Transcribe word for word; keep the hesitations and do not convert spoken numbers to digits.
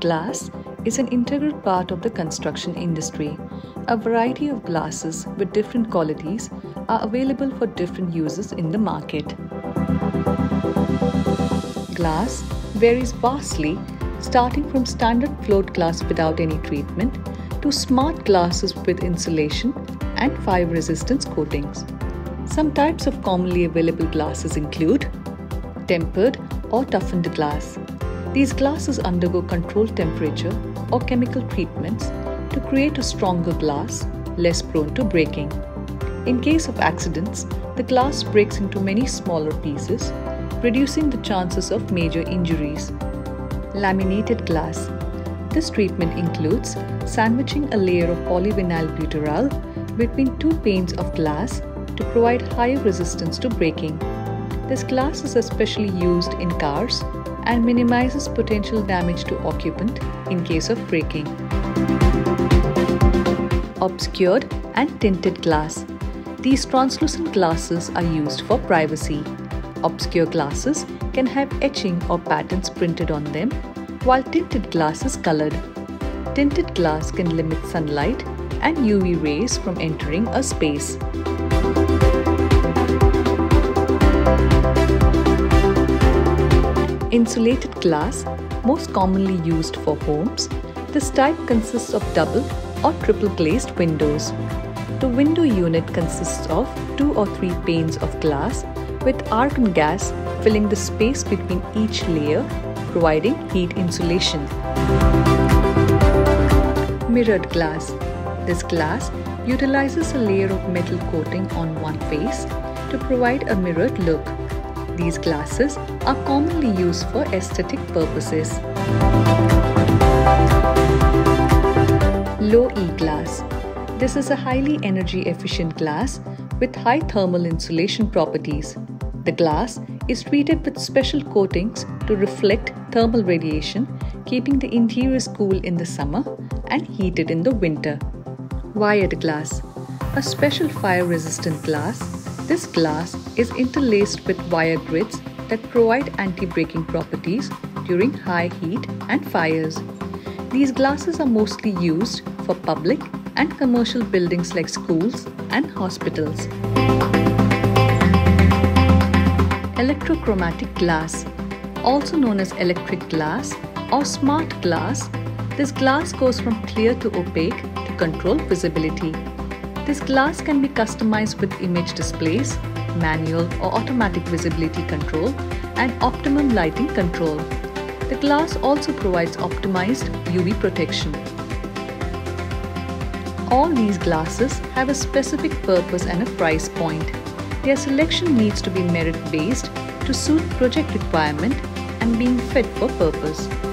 Glass is an integral part of the construction industry. A variety of glasses with different qualities are available for different uses in the market. Glass varies vastly, starting from standard float glass without any treatment to smart glasses with insulation and fire resistance coatings. Some types of commonly available glasses include tempered or toughened glass. These glasses undergo controlled temperature or chemical treatments to create a stronger glass, less prone to breaking. In case of accidents, the glass breaks into many smaller pieces, reducing the chances of major injuries. Laminated glass. This treatment includes sandwiching a layer of polyvinyl butyral between two panes of glass to provide higher resistance to breaking. This glass is especially used in cars and minimizes potential damage to occupant in case of breaking. Obscured and tinted glass. These translucent glasses are used for privacy. Obscure glasses can have etching or patterns printed on them, while tinted glass is colored. Tinted glass can limit sunlight and U V rays from entering a space. Insulated glass, most commonly used for homes. This type consists of double or triple glazed windows. The window unit consists of two or three panes of glass with argon gas filling the space between each layer, providing heat insulation. Mirrored glass. This glass utilizes a layer of metal coating on one face to provide a mirrored look. These glasses are commonly used for aesthetic purposes. Low E glass. This is a highly energy efficient glass with high thermal insulation properties. The glass is treated with special coatings to reflect thermal radiation, keeping the interiors cool in the summer and heated in the winter. Wired glass. A special fire-resistant glass, this glass is interlaced with wire grids that provide anti-breaking properties during high heat and fires. These glasses are mostly used for public and commercial buildings like schools and hospitals. Electrochromatic glass, also known as electric glass or smart glass, this glass goes from clear to opaque to control visibility. This glass can be customized with image displays, manual or automatic visibility control, and optimum lighting control. The glass also provides optimized U V protection. All these glasses have a specific purpose and a price point. Their selection needs to be merit-based to suit project requirement and being fit for purpose.